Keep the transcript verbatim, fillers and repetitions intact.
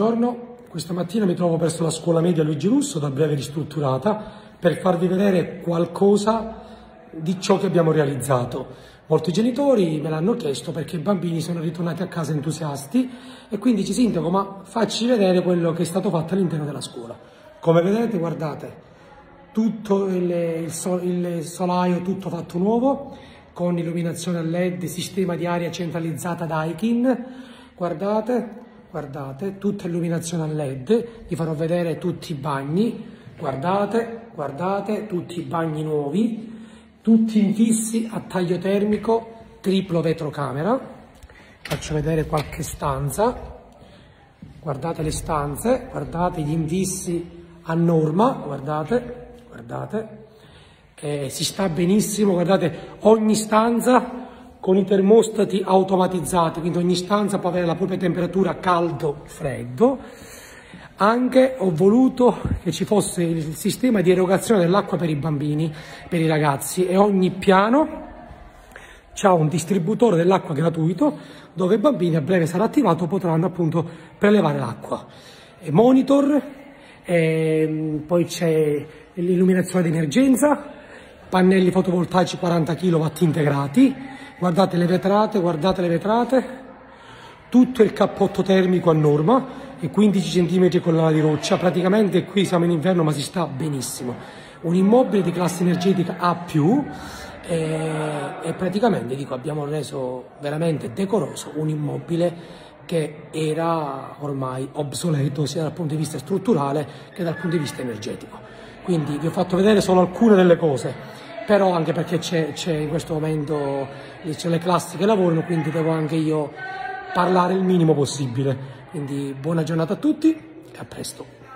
Buongiorno, questa mattina mi trovo presso la scuola media Luigi Russo, da breve ristrutturata, per farvi vedere qualcosa di ciò che abbiamo realizzato. Molti genitori me l'hanno chiesto perché i bambini sono ritornati a casa entusiasti e quindi ci sindaco, ma facci vedere quello che è stato fatto all'interno della scuola. Come vedete, guardate, tutto il, il, sol, il solaio tutto fatto nuovo, con illuminazione a L E D, sistema di aria centralizzata da I K I N, guardate. Guardate, tutta illuminazione a L E D, vi farò vedere tutti i bagni, guardate, guardate, tutti i bagni nuovi, tutti infissi a taglio termico, triplo vetrocamera. Faccio vedere qualche stanza, guardate le stanze, guardate gli infissi a norma, guardate, guardate, eh, si sta benissimo, guardate, ogni stanza con i termostati automatizzati, quindi ogni stanza può avere la propria temperatura caldo, freddo. Anche ho voluto che ci fosse il sistema di erogazione dell'acqua per i bambini, per i ragazzi, e ogni piano c'ha un distributore dell'acqua gratuito dove i bambini, a breve sarà attivato, potranno appunto prelevare l'acqua. Monitor, e poi c'è l'illuminazione d'emergenza, pannelli fotovoltaici quaranta chilowatt integrati. Guardate le vetrate, guardate le vetrate, tutto il cappotto termico a norma e quindici centimetri collana di roccia. Praticamente qui siamo in inverno ma si sta benissimo. Un immobile di classe energetica A più, e, e praticamente dico, abbiamo reso veramente decoroso un immobile che era ormai obsoleto sia dal punto di vista strutturale che dal punto di vista energetico. Quindi vi ho fatto vedere solo alcune delle cose. Però anche perché c'è in questo momento le classi che lavorano, quindi devo anche io parlare il minimo possibile. Quindi buona giornata a tutti e a presto.